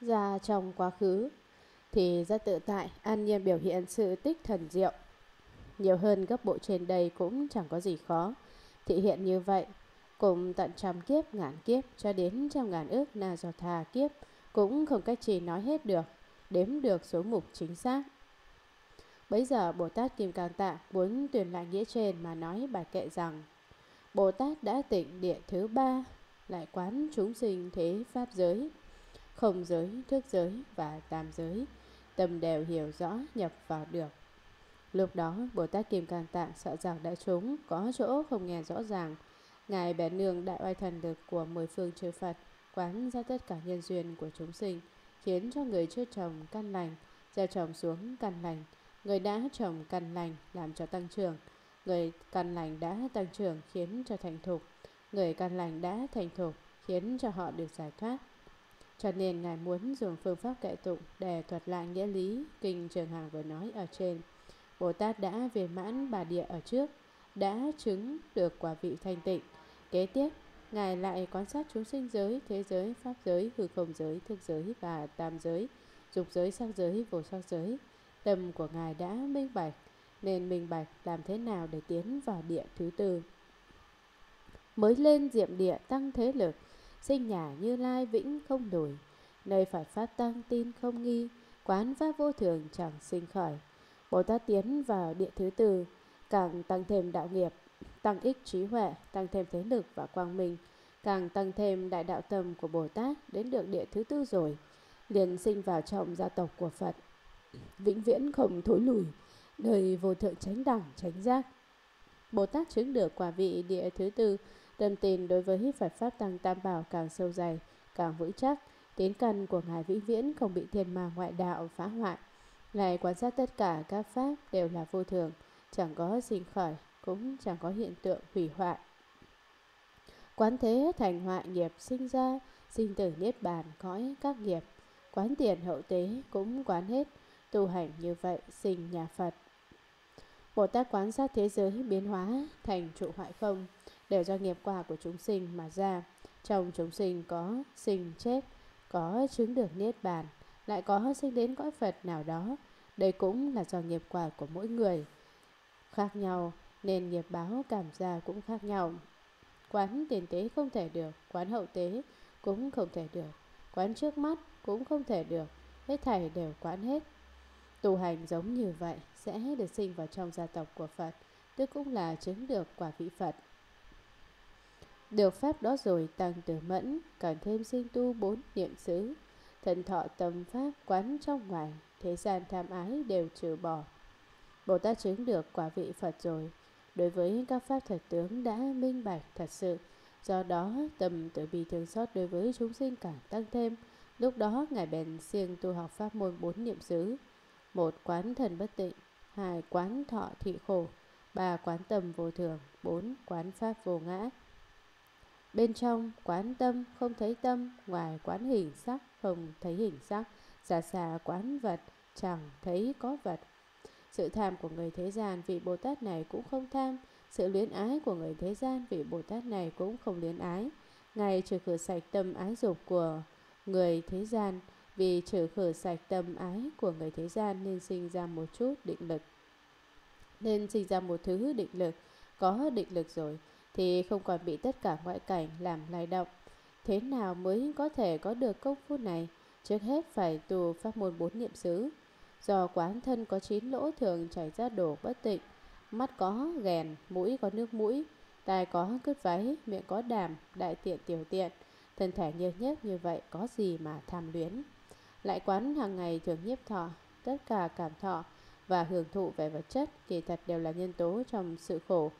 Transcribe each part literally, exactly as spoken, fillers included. ra trong quá khứ, thì rất tự tại, an nhiên biểu hiện sự tích thần diệu. Nhiều hơn gấp bộ trên đây cũng chẳng có gì khó. Thị hiện như vậy, cùng tận trăm kiếp, ngàn kiếp, cho đến trăm ngàn ước na do tha kiếp, cũng không cách gì nói hết được, đếm được số mục chính xác. Bấy giờ Bồ Tát Kim Cang Tạng muốn tuyển lại nghĩa trên mà nói bài kệ rằng: Bồ Tát đã tịnh địa thứ ba, lại quán chúng sinh thế pháp giới, không giới, thức giới và tam giới, tâm đều hiểu rõ nhập vào được. Lúc đó Bồ Tát Kim Cang Tạng sợ rằng đại chúng có chỗ không nghe rõ ràng, ngài bèn nương đại oai thần lực của mười phương chư Phật quán ra tất cả nhân duyên của chúng sinh, khiến cho người chưa trồng căn lành, gieo trồng xuống căn lành, người đã trồng căn lành làm cho tăng trưởng, người căn lành đã tăng trưởng khiến cho thành thục, người căn lành đã thành thục khiến cho họ được giải thoát. Cho nên ngài muốn dùng phương pháp kệ tụng để thuật lại nghĩa lý kinh Trường Hàng vừa nói ở trên. Bồ Tát đã viên mãn Bà Địa ở trước, đã chứng được quả vị thanh tịnh. Kế tiếp, ngài lại quan sát chúng sinh giới, thế giới, pháp giới, hư không giới, thức giới và tam giới, dục giới, sắc giới, vô sắc giới. Tâm của ngài đã minh bạch, nên minh bạch làm thế nào để tiến vào địa thứ tư. Mới lên diệm địa tăng thế lực, sinh nhà Như Lai vĩnh không đổi, nơi Phật pháp tăng tin không nghi, quán pháp vô thường chẳng sinh khởi. Bồ Tát tiến vào địa thứ tư, càng tăng thêm đạo nghiệp, tăng ích trí huệ, tăng thêm thế lực và quang minh, càng tăng thêm đại đạo tâm của Bồ Tát. Đến được địa thứ tư rồi, liền sinh vào trong gia tộc của Phật, vĩnh viễn không thối lùi, nơi vô thượng chánh đẳng chánh giác. Bồ Tát chứng được quả vị địa thứ tư, tâm tin đối với Phật pháp tăng tam bảo càng sâu dày, càng vững chắc. Tín căn của ngài vĩnh viễn không bị thiên ma ngoại đạo phá hoại. Ngài quan sát tất cả các pháp đều là vô thường, chẳng có sinh khởi, cũng chẳng có hiện tượng hủy hoại. Quán thế thành hoại nghiệp sinh ra, sinh tử niết bàn cõi các nghiệp, quán tiền hậu tế cũng quán hết. Tu hành như vậy sinh nhà Phật. Bồ Tát quán sát thế giới biến hóa thành trụ hoại không, đều do nghiệp quả của chúng sinh mà ra. Trong chúng sinh có sinh chết, có chứng được niết bàn, lại có sinh đến cõi Phật nào đó. Đây cũng là do nghiệp quả của mỗi người khác nhau, nên nghiệp báo cảm gia cũng khác nhau. Quán tiền tế không thể được, quán hậu tế cũng không thể được, quán trước mắt cũng không thể được, hết thảy đều quán hết. Tu hành giống như vậy sẽ được sinh vào trong gia tộc của Phật, tức cũng là chứng được quả vị Phật. Được pháp đó rồi, tăng từ mẫn, càng thêm sinh tu bốn niệm xứ, thần thọ tâm pháp quán trong ngoài, thế gian tham ái đều trừ bỏ. Bồ Tát chứng được quả vị Phật rồi, đối với các pháp thật tướng đã minh bạch thật sự. Do đó tâm từ bi thương xót đối với chúng sinh càng tăng thêm. Lúc đó ngài bèn siêng tu học pháp môn bốn niệm xứ: một, quán thần bất tịnh; hai, quán thọ thị khổ; ba, quán tâm vô thường; bốn, quán pháp vô ngã. Bên trong quán tâm không thấy tâm, ngoài quán hình sắc không thấy hình sắc, xa xa quán vật chẳng thấy có vật. Sự tham của người thế gian vị Bồ Tát này cũng không tham, sự luyến ái của người thế gian vị Bồ Tát này cũng không luyến ái. Ngài trừ khử sạch tâm ái dục của người thế gian, vì trừ khử sạch tâm ái của người thế gian nên sinh ra một chút định lực, nên sinh ra một thứ định lực. Có định lực rồi thì không còn bị tất cả ngoại cảnh làm lay động. Thế nào mới có thể có được công phu này? Trước hết phải tu pháp môn bốn niệm xứ. Do quán thân có chín lỗ thường chảy ra đổ bất tịnh, mắt có ghèn, mũi có nước mũi, tai có cứt váy, miệng có đàm, đại tiện tiểu tiện, thân thể nhiệt nhất như vậy có gì mà tham luyến. Lại quán hàng ngày thường nhiếp thọ, tất cả cảm thọ và hưởng thụ về vật chất kỳ thật đều là nhân tố trong sự khổ.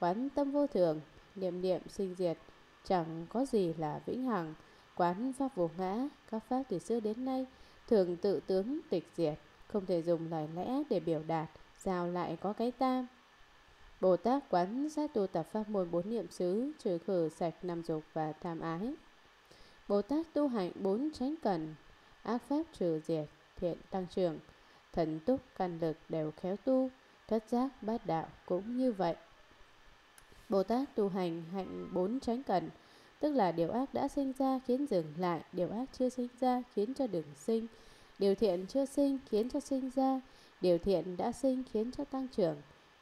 Quán tâm vô thường, niệm niệm sinh diệt, chẳng có gì là vĩnh hằng. Quán pháp vô ngã, các pháp từ xưa đến nay thường tự tướng tịch diệt, không thể dùng lời lẽ để biểu đạt, sao lại có cái ta. Bồ Tát quán sát tu tập pháp môn bốn niệm xứ, trừ khử sạch năm dục và tham ái. Bồ Tát tu hạnh bốn chánh cần, ác pháp trừ diệt, thiện tăng trưởng, thần túc căn lực đều khéo tu, thất giác bát đạo cũng như vậy. Bồ Tát tu hành hạnh bốn chánh cần, Tức là điều ác đã sinh ra khiến dừng lại, điều ác chưa sinh ra khiến cho đừng sinh, điều thiện chưa sinh khiến cho sinh ra, điều thiện đã sinh khiến cho tăng trưởng.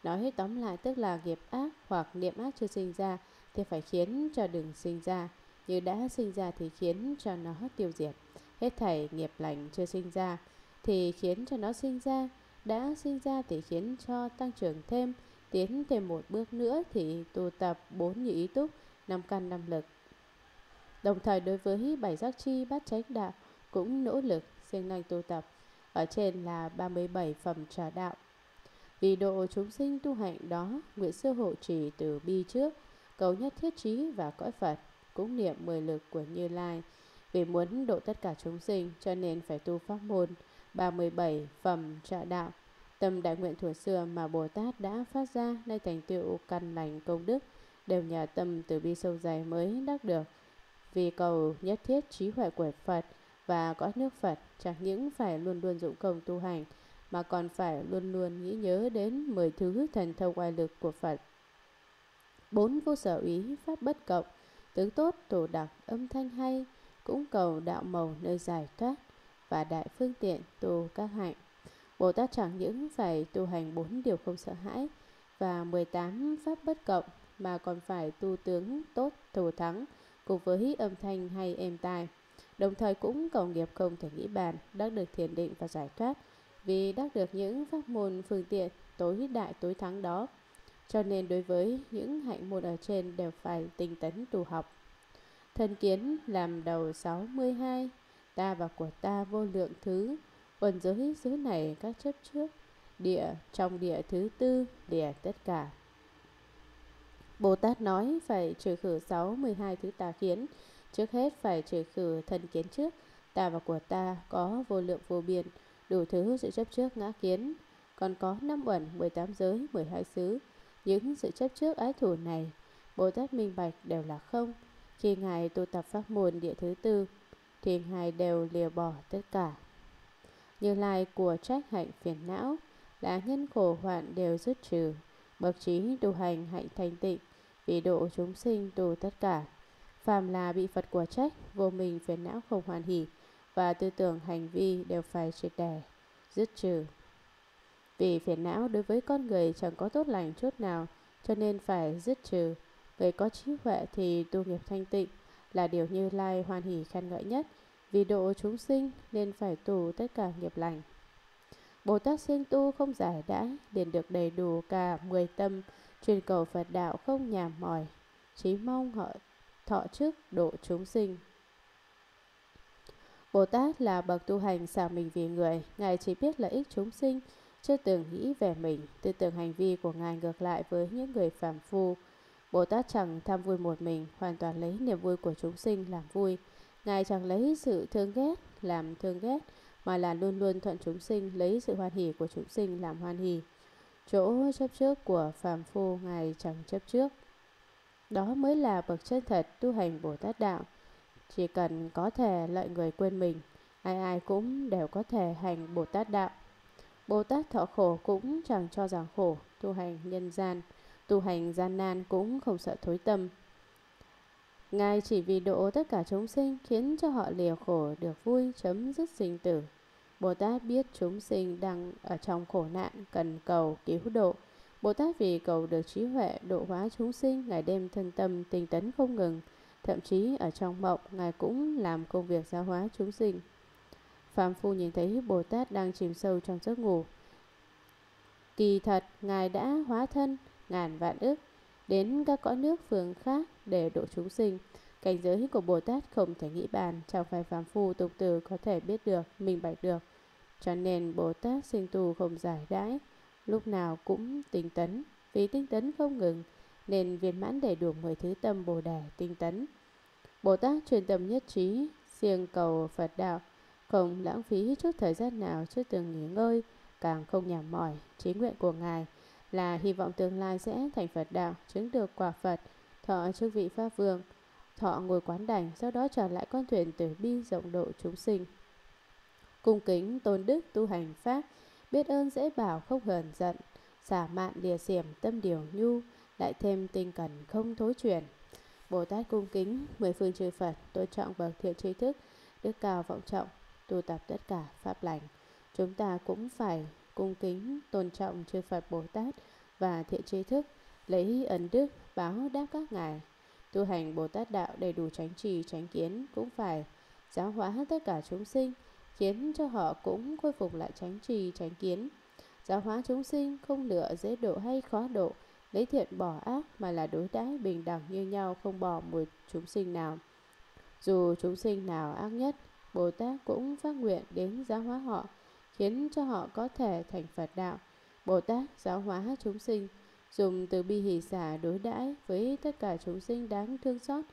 Nói hết tóm lại tức là nghiệp ác hoặc niệm ác chưa sinh ra thì phải khiến cho đừng sinh ra, như đã sinh ra thì khiến cho nó tiêu diệt. Hết thảy nghiệp lành chưa sinh ra thì khiến cho nó sinh ra, đã sinh ra thì khiến cho tăng trưởng thêm, tiến thêm một bước nữa thì tu tập bốn như ý túc, năm căn năm lực. Đồng thời đối với bảy giác chi bát chánh đạo cũng nỗ lực siêng năng tu tập. Ở trên là ba mươi bảy phẩm trà đạo. Vì độ chúng sinh tu hạnh đó, nguyện sư hộ trì từ bi trước, cầu nhất thiết trí và cõi Phật, cũng niệm mười lực của Như Lai. Vì muốn độ tất cả chúng sinh cho nên phải tu pháp môn ba mươi bảy phẩm trà đạo. Tâm đại nguyện thuở xưa mà Bồ Tát đã phát ra nay thành tựu căn lành công đức, đều nhờ tâm từ bi sâu dày mới đắc được. Vì cầu nhất thiết trí huệ của Phật và cõi nước Phật, chẳng những phải luôn luôn dụng công tu hành mà còn phải luôn luôn nghĩ nhớ đến mười thứ thần thông oai lực của Phật. Bốn vô sở úy, pháp bất cộng, tướng tốt, tổ đặc, âm thanh hay, cũng cầu đạo màu nơi giải thoát và đại phương tiện tu các hạnh. Bồ Tát chẳng những phải tu hành bốn điều không sợ hãi và mười tám pháp bất cộng mà còn phải tu tướng tốt thù thắng cùng với âm thanh hay êm tai. Đồng thời cũng cầu nghiệp không thể nghĩ bàn, đắc được thiền định và giải thoát. Vì đắc được những pháp môn phương tiện tối đại tối thắng đó, cho nên đối với những hạnh môn ở trên đều phải tinh tấn tu học. Thân kiến làm đầu sáu mươi hai, ta và của ta vô lượng thứ, quần giới xứ này các chấp trước, địa trong địa thứ tư, địa tất cả. Bồ Tát nói phải trừ khử sáu mươi hai thứ tà kiến, trước hết phải trừ khử thân kiến trước. Ta và của ta có vô lượng vô biên, đủ thứ sự chấp trước ngã kiến, còn có năm uẩn, mười tám giới, mười hai xứ. Những sự chấp trước ái thủ này Bồ Tát minh bạch đều là không. Khi Ngài tu tập pháp môn địa thứ tư thì Ngài đều lìa bỏ tất cả. Như Lai của trách hạnh phiền não, là nhân khổ hoạn đều dứt trừ, bậc trí tu hành hạnh thanh tịnh, vì độ chúng sinh tu tất cả. Phàm là bị Phật của trách, vô minh phiền não không hoàn hỷ và tư tưởng hành vi đều phải triệt để dứt trừ. Vì phiền não đối với con người chẳng có tốt lành chút nào, cho nên phải dứt trừ. Người có trí huệ thì tu nghiệp thanh tịnh, là điều Như Lai hoan hỷ khen ngợi nhất. Vì độ chúng sinh nên phải tu tất cả nghiệp lành. Bồ Tát siêng tu không giải đã, liền được đầy đủ cả mười tâm, chuyên cầu Phật đạo không nhàm mỏi, chí mong họ thọ trước độ chúng sinh. Bồ Tát là bậc tu hành xả mình vì người, Ngài chỉ biết lợi ích chúng sinh, chưa từng nghĩ về mình. Tư tưởng hành vi của Ngài ngược lại với những người phàm phu. Bồ Tát chẳng tham vui một mình, hoàn toàn lấy niềm vui của chúng sinh làm vui. Ngài chẳng lấy sự thương ghét làm thương ghét, mà là luôn luôn thuận chúng sinh, lấy sự hoan hỷ của chúng sinh làm hoan hỷ. Chỗ chấp trước của phàm phu Ngài chẳng chấp trước. Đó mới là bậc chân thật tu hành Bồ Tát đạo. Chỉ cần có thể lợi người quên mình, ai ai cũng đều có thể hành Bồ Tát đạo. Bồ Tát thọ khổ cũng chẳng cho rằng khổ, tu hành nhân gian, tu hành gian nan cũng không sợ thối tâm. Ngài chỉ vì độ tất cả chúng sinh, khiến cho họ lìa khổ được vui, chấm dứt sinh tử. Bồ Tát biết chúng sinh đang ở trong khổ nạn, cần cầu cứu độ. Bồ Tát vì cầu được trí huệ độ hóa chúng sinh, ngày đêm thân tâm tinh tấn không ngừng. Thậm chí ở trong mộng, Ngài cũng làm công việc giáo hóa chúng sinh. Phàm phu nhìn thấy Bồ Tát đang chìm sâu trong giấc ngủ, kỳ thật Ngài đã hóa thân ngàn vạn ức đến các cõi nước phương khác để độ chúng sinh. Cảnh giới của Bồ Tát không thể nghĩ bàn, chẳng phải phàm phu tục tử có thể biết được, minh bạch được. Cho nên Bồ Tát sinh tu không giải đãi, lúc nào cũng tinh tấn. Vì tinh tấn không ngừng nên viên mãn đầy đủ mười thứ tâm Bồ Đề tinh tấn. Bồ Tát chuyên tâm nhất trí, siêng cầu Phật đạo, không lãng phí chút thời gian nào, chưa từng nghỉ ngơi, càng không nhàm mỏi. Chí nguyện của Ngài là hy vọng tương lai sẽ thành Phật đạo, chứng được quả Phật, thọ chức vị Pháp Vương, thọ ngồi quán đảnh, sau đó trở lại con thuyền từ bi rộng độ chúng sinh. Cung kính tôn đức tu hành pháp, biết ơn dễ bảo không hờn giận, xả mạn lìa xiểm tâm điều nhu, lại thêm tinh cần không thối chuyển. Bồ Tát cung kính, mười phương chư Phật, tôn trọng bậc thiện tri thức, đức cao vọng trọng, tu tập tất cả pháp lành. Chúng ta cũng phải cung kính, tôn trọng chư Phật Bồ Tát và thiện tri thức, lấy ân đức báo đáp các ngài. Tu hành Bồ Tát đạo đầy đủ chánh trì, chánh kiến, cũng phải giáo hóa tất cả chúng sinh, khiến cho họ cũng khôi phục lại chánh trì, chánh kiến. Giáo hóa chúng sinh không lựa dễ độ hay khó độ, lấy thiện bỏ ác, mà là đối đãi bình đẳng như nhau, không bỏ một chúng sinh nào. Dù chúng sinh nào ác nhất, Bồ Tát cũng phát nguyện đến giáo hóa họ, khiến cho họ có thể thành Phật đạo. Bồ Tát giáo hóa chúng sinh, dùng từ bi hỷ xả đối đãi với tất cả chúng sinh đáng thương xót.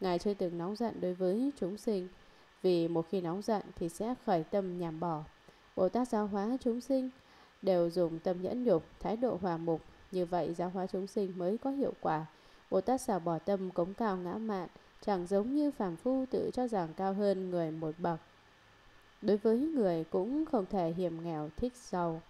Ngài chưa từng nóng giận đối với chúng sinh, vì một khi nóng giận thì sẽ khởi tâm nhằm bỏ. Bồ Tát giáo hóa chúng sinh đều dùng tâm nhẫn nhục, thái độ hòa mục, như vậy giáo hóa chúng sinh mới có hiệu quả. Bồ Tát xả bỏ tâm cống cao ngã mạn, chẳng giống như phàm phu tự cho rằng cao hơn người một bậc. Đối với người cũng không thể hiểm nghèo thích giàu,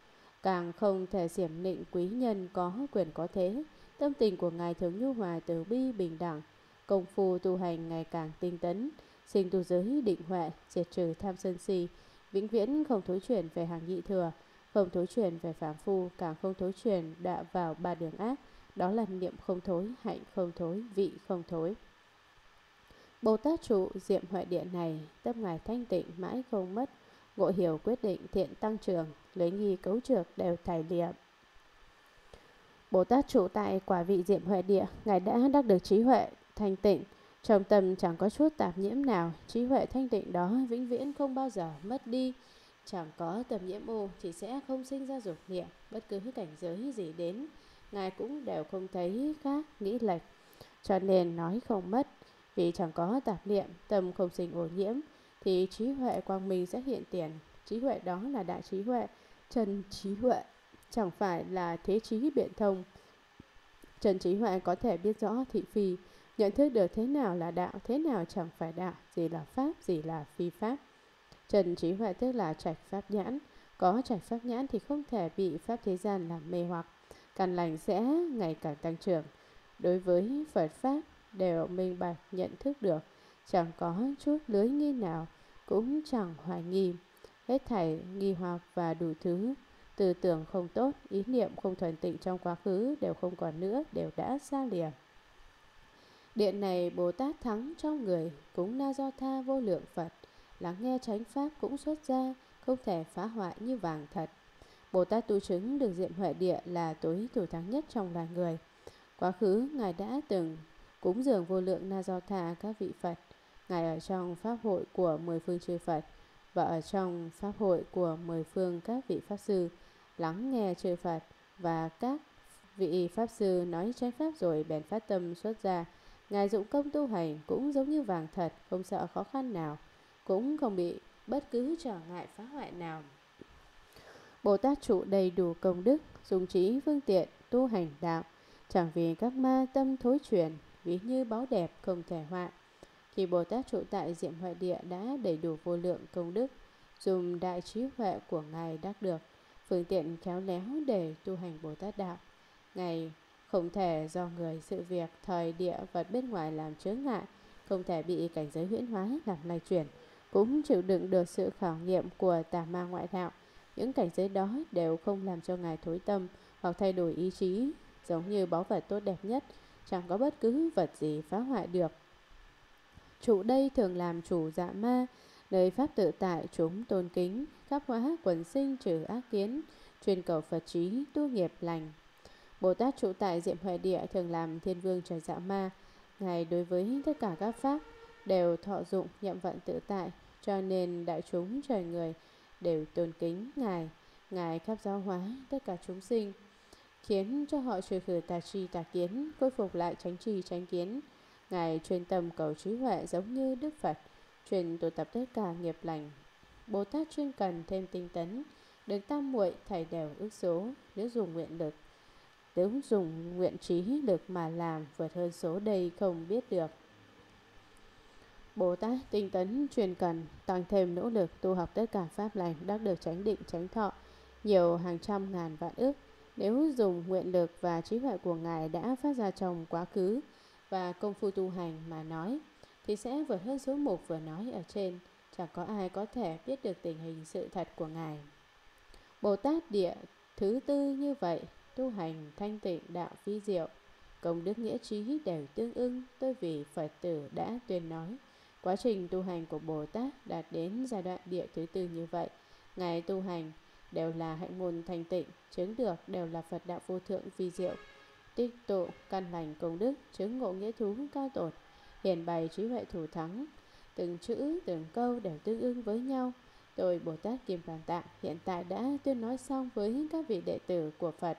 càng không thể xiểm nịnh quý nhân có quyền có thế. Tâm tình của ngài thường nhu hòa, từ bi, bình đẳng. Công phu tu hành ngày càng tinh tấn, sinh tu giới định huệ, diệt trừ tham sân si, vĩnh viễn không thối chuyển về hàng nhị thừa, không thối chuyển về phàm phu, càng không thối chuyển đọa vào ba đường ác, đó là niệm không thối, hạnh không thối, vị không thối. Bồ Tát trụ diệm huệ điện này, tâm ngài thanh tịnh mãi không mất, ngộ hiểu quyết định thiện tăng trưởng, lấy nghi cấu trược đều thải lịa. Bồ Tát trụ tại quả vị diệm huệ địa, ngài đã đắc được trí huệ thanh tịnh, trong tâm chẳng có chút tạp nhiễm nào. Trí huệ thanh tịnh đó vĩnh viễn không bao giờ mất đi. Chẳng có tạp nhiễm ô thì sẽ không sinh ra dục niệm. Bất cứ cảnh giới gì đến, ngài cũng đều không thấy khác, nghĩ lệch, cho nên nói không mất. Vì chẳng có tạp niệm, tâm không sinh ô nhiễm, thì trí huệ quang minh sẽ hiện tiền. Trí huệ đó là đại trí huệ, chân trí huệ, chẳng phải là thế trí biện thông. Chân trí huệ có thể biết rõ thị phi, nhận thức được thế nào là đạo, thế nào chẳng phải đạo, gì là pháp, gì là phi pháp. Trần trí huệ tức là trạch pháp nhãn, có trạch pháp nhãn thì không thể bị pháp thế gian làm mê hoặc, căn lành sẽ ngày càng tăng trưởng. Đối với Phật pháp đều minh bạch nhận thức được, chẳng có chút lưới nghi nào, cũng chẳng hoài nghi, hết thảy nghi hoặc và đủ thứ tư tưởng không tốt, ý niệm không thuần tịnh trong quá khứ đều không còn nữa, đều đã xa lìa. Điện này Bồ Tát thắng trong người, cũng là do tha vô lượng Phật, lắng nghe chánh pháp cũng xuất ra, không thể phá hoại như vàng thật. Bồ Tát tu chứng được diệm huệ địa là tối thủ thắng nhất trong loài người. Quá khứ ngài đã từng cúng dường vô lượng na do tha các vị Phật. Ngài ở trong pháp hội của mười phương chư Phật và ở trong pháp hội của mười phương các vị pháp sư, lắng nghe chư Phật và các vị pháp sư nói chánh pháp rồi bèn phát tâm xuất ra. Ngài dụng công tu hành cũng giống như vàng thật, không sợ khó khăn nào, cũng không bị bất cứ trở ngại phá hoại nào. Bồ Tát trụ đầy đủ công đức, dùng trí phương tiện tu hành đạo, chẳng vì các ma tâm thối chuyển, ví như báu đẹp không thể hoại. Khi Bồ Tát trụ tại diệm huệ địa đã đầy đủ vô lượng công đức, dùng đại trí huệ của ngài đắc được phương tiện khéo léo để tu hành Bồ Tát đạo. Ngài không thể do người, sự việc, thời, địa, vật bên ngoài làm chướng ngại, không thể bị cảnh giới huyễn hóa làm lay chuyển, cũng chịu đựng được sự khảo nghiệm của tà ma ngoại đạo. Những cảnh giới đó đều không làm cho ngài thối tâm hoặc thay đổi ý chí, giống như báu vật tốt đẹp nhất, chẳng có bất cứ vật gì phá hoại được. Chủ đây thường làm chủ dạ ma, nơi pháp tự tại chúng tôn kính, khắp hóa quần sinh trừ ác kiến, chuyên cầu Phật trí, tu nghiệp lành. Bồ Tát trụ tại diệm huệ địa thường làm thiên vương trời dạ ma. Ngài đối với tất cả các pháp đều thọ dụng nhậm vận tự tại, cho nên đại chúng trời người đều tôn kính ngài. Ngài khắp giáo hóa tất cả chúng sinh, khiến cho họ trừ khử tà tri tà kiến, khôi phục lại chánh trì chánh kiến. Ngài chuyên tâm cầu trí huệ giống như Đức Phật, chuyên tu tập tất cả nghiệp lành. Bồ Tát chuyên cần thêm tinh tấn, được tam muội thảy đều ước số, nếu dùng nguyện lực, nếu dùng nguyện trí lực mà làm, vượt hơn số đây không biết được. Bồ Tát tinh tấn chuyên cần, tăng thêm nỗ lực tu học tất cả pháp lành, đắc được chánh định chánh thọ nhiều hàng trăm ngàn vạn ức. Nếu dùng nguyện lực và trí huệ của ngài đã phát ra trong quá khứ, và công phu tu hành mà nói thì sẽ vượt hơn số mục vừa nói ở trên. Chẳng có ai có thể biết được tình hình sự thật của Ngài. Bồ Tát địa thứ tư như vậy, tu hành thanh tịnh đạo vi diệu, công đức nghĩa trí đều tương ưng. Tôi vì Phật tử đã tuyên nói, quá trình tu hành của Bồ Tát đạt đến giai đoạn địa thứ tư như vậy. Ngài tu hành đều là hạnh môn thanh tịnh, chứng được đều là Phật đạo vô thượng vi diệu, tích tụ căn lành công đức, chứng ngộ nghĩa thú cao tột, hiển bày trí huệ thủ thắng. Từng chữ, từng câu đều tương ưng với nhau. Tôi Bồ Tát Kim Cang Tạng hiện tại đã tuyên nói xong với các vị đệ tử của Phật.